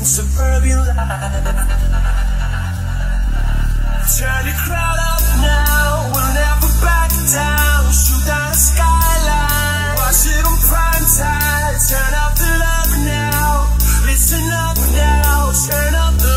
in suburbia. Turn the crowd up now, we'll never back down. Shoot down the skyline, watch it on prime time. Turn up the love now, listen up now. Turn up the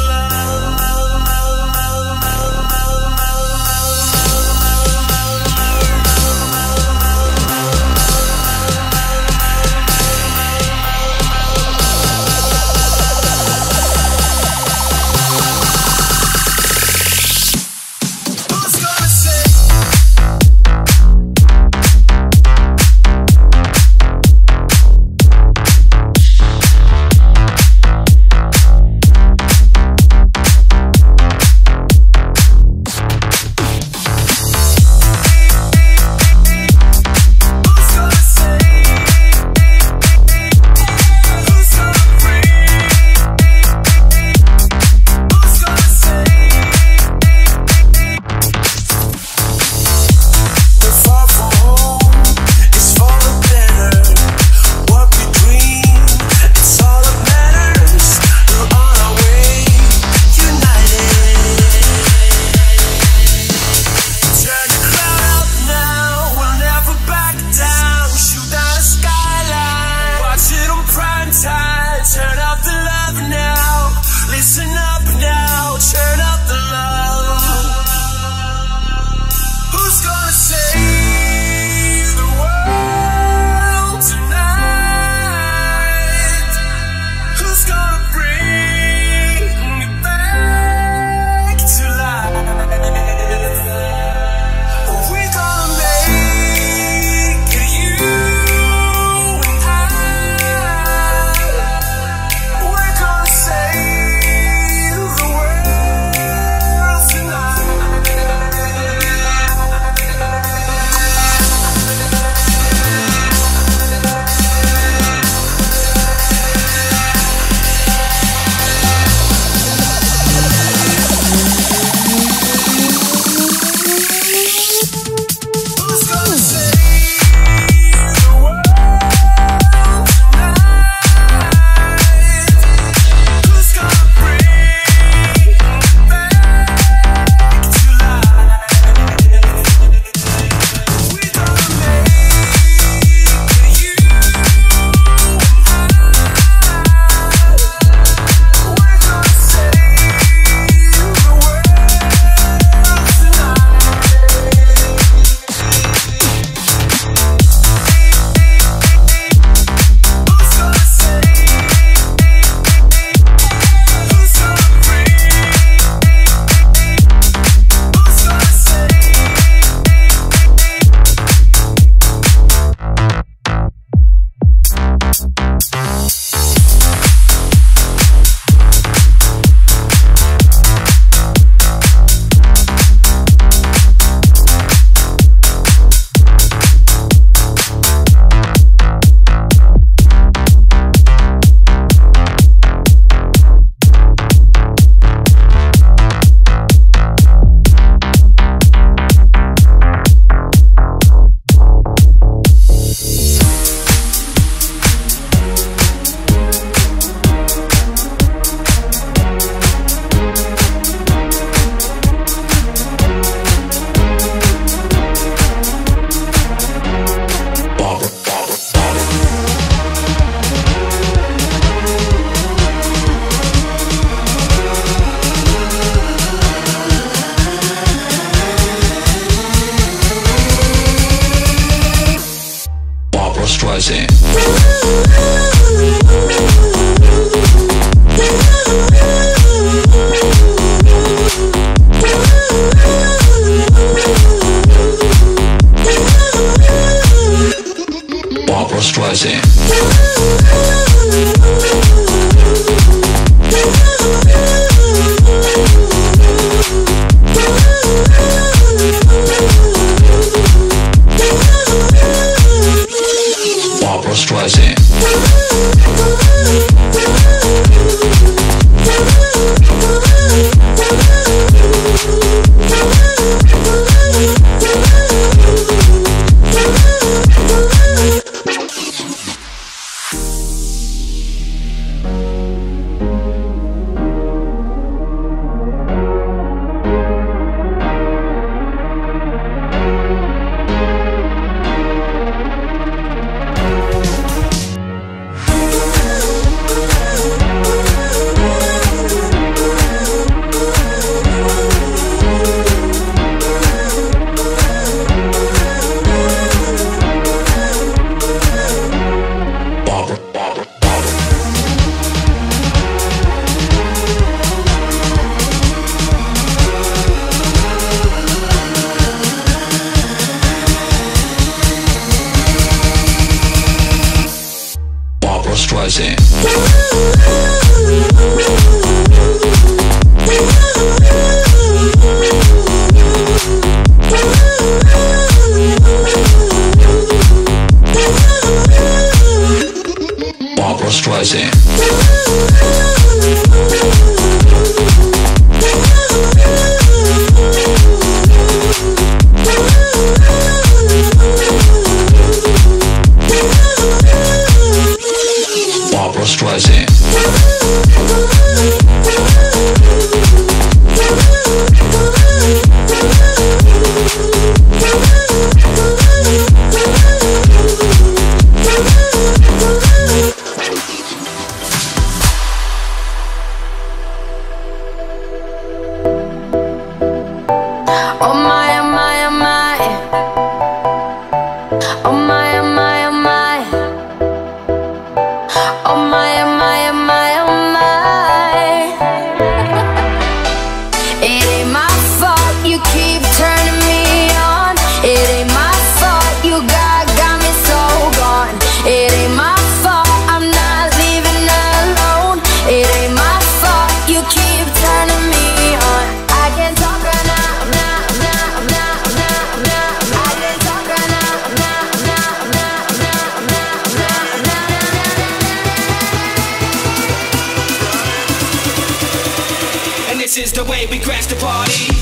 This is the way we crash the party.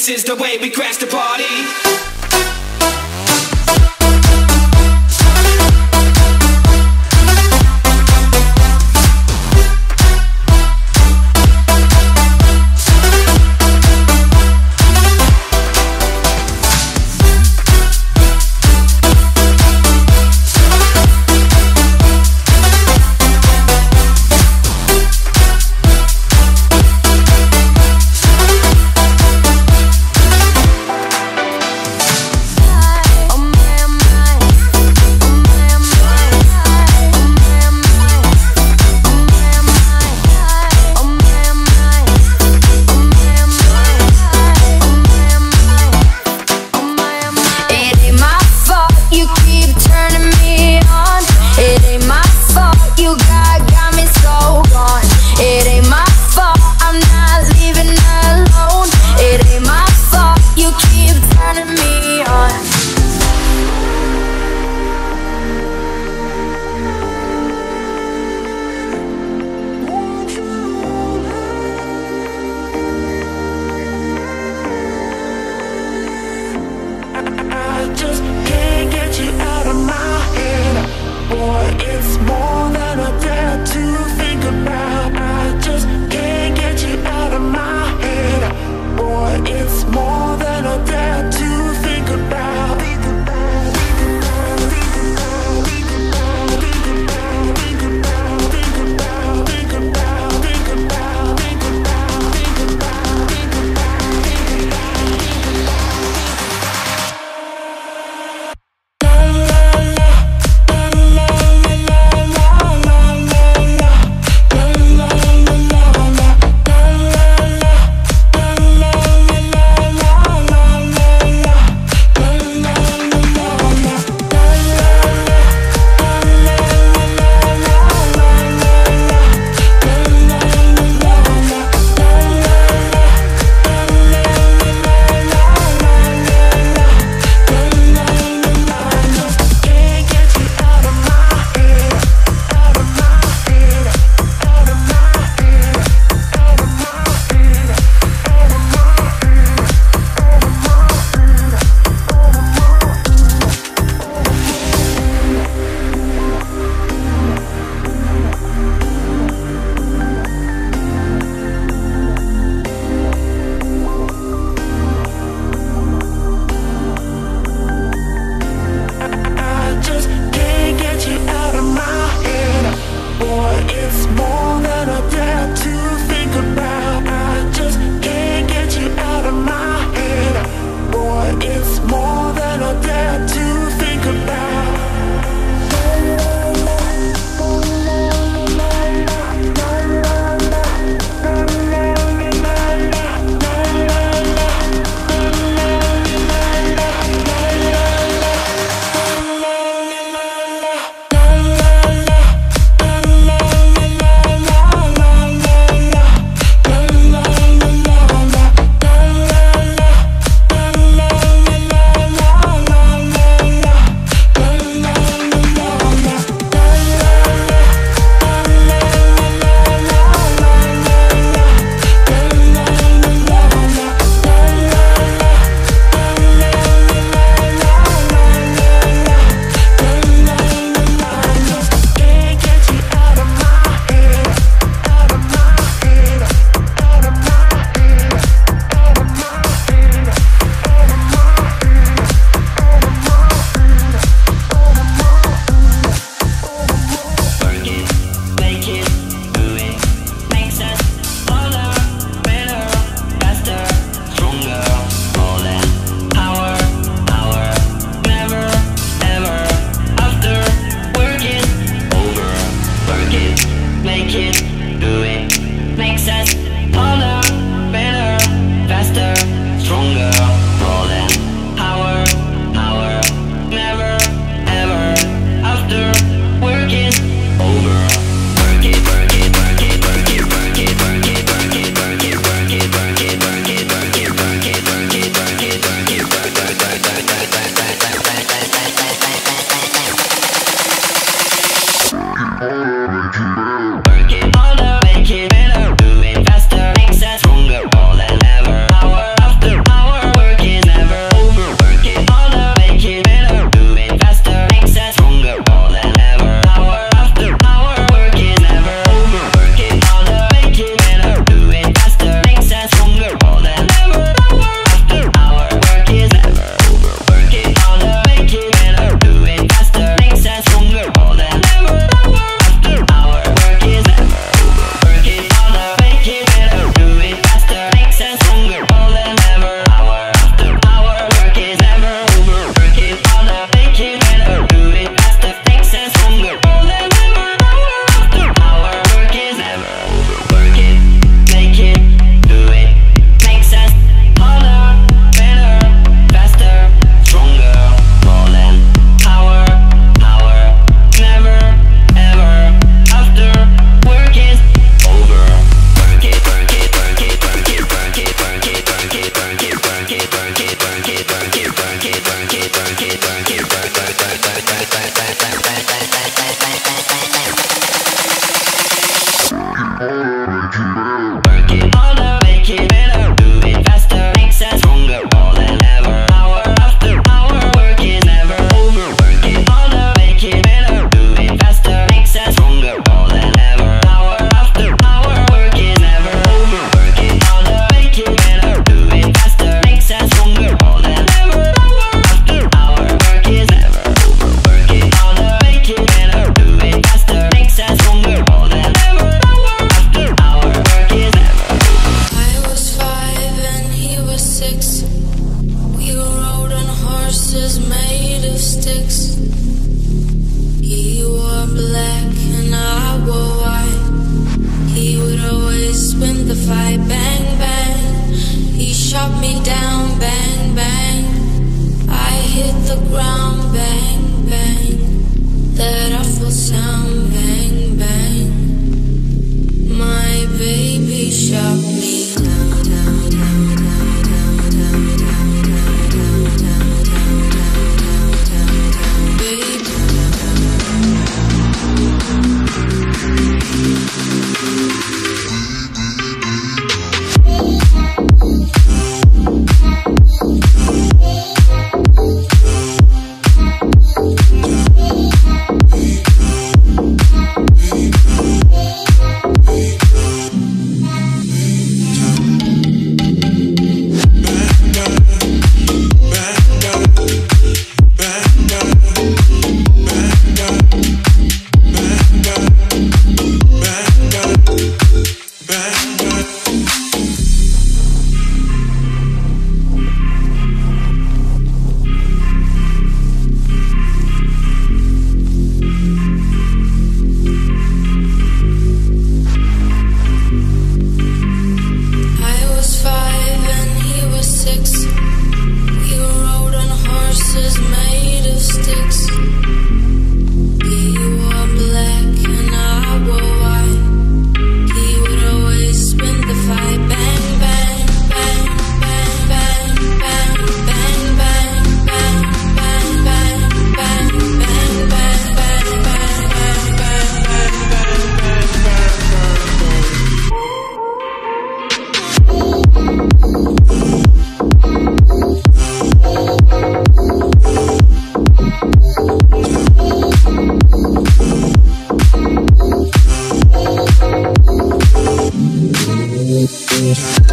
This is the way we crash the party.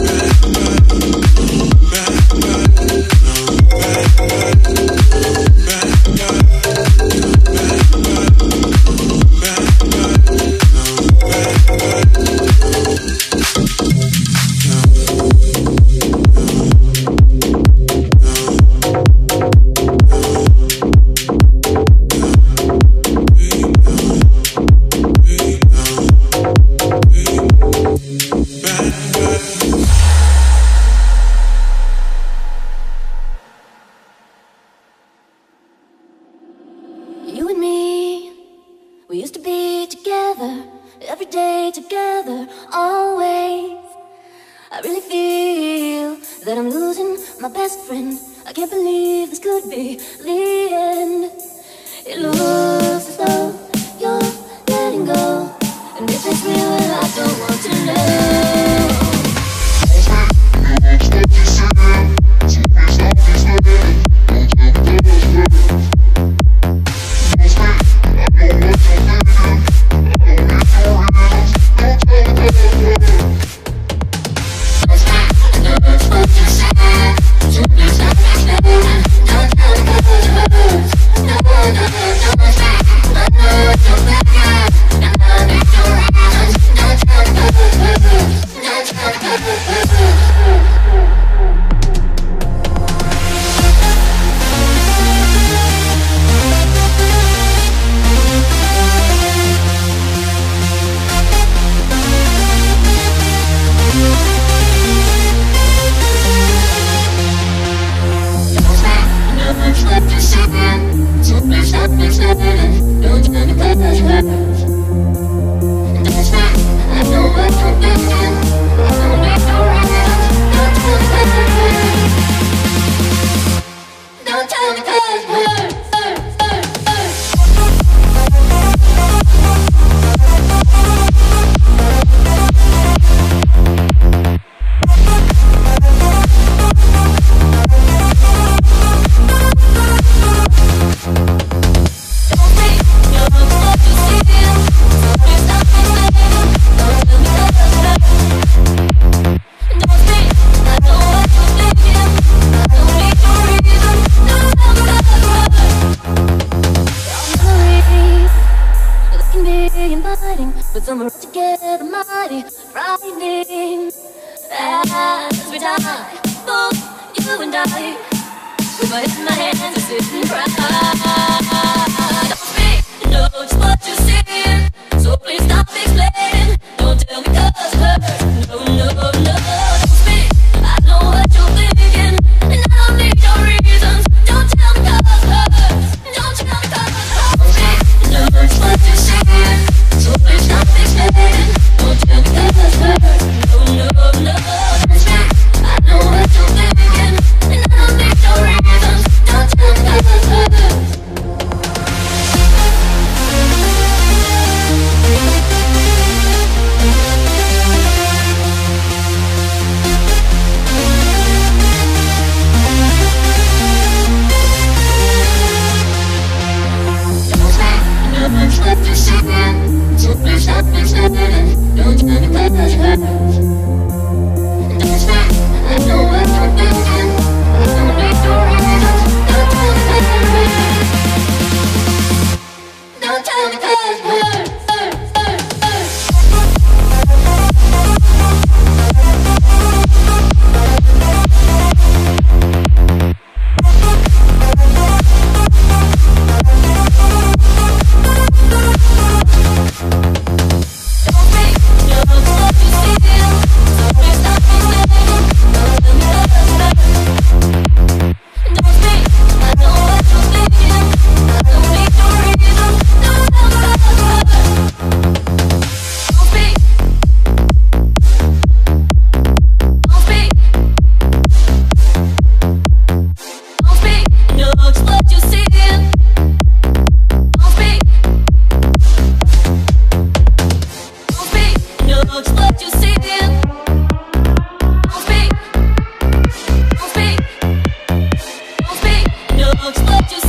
What you